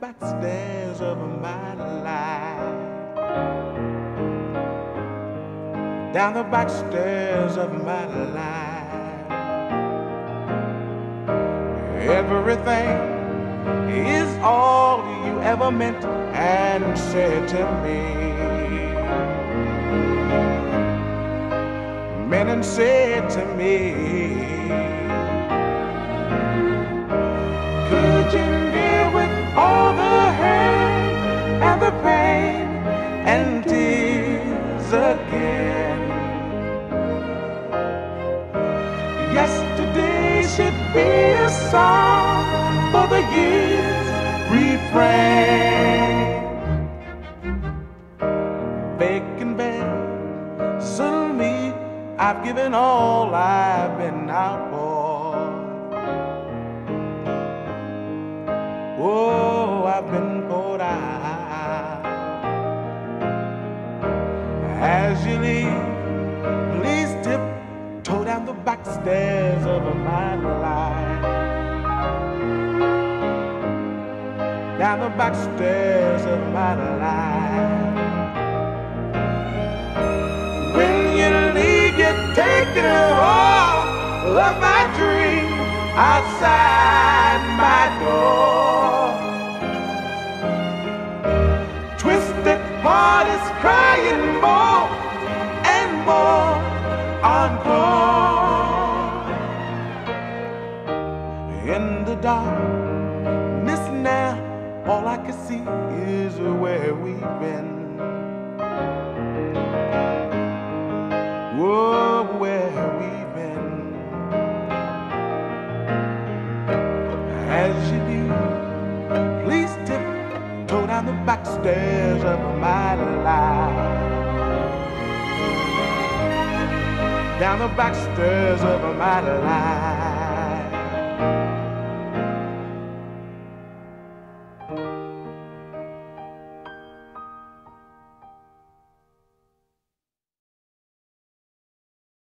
back the stairs of my life, down the back stairs of my life. Everything is all you ever meant and said to me, meant and said to me. Could you deal with all the hurt and the pain and tears again? Yesterday should be a song for the years refrain. Bacon bed, sun meat, I've given all I've been out for. Oh, I've been poured out. As you leave, please tiptoe down the back stairs of my life, down the back stairs of my life. When you leave, you're taking all of my dream outside my door. Heart is crying more and more encore. In the darkness now, all I can see is where we've been. Whoa, where we've been. As you do, please tiptoe down the back stairs of my life, down the back stairs of my life.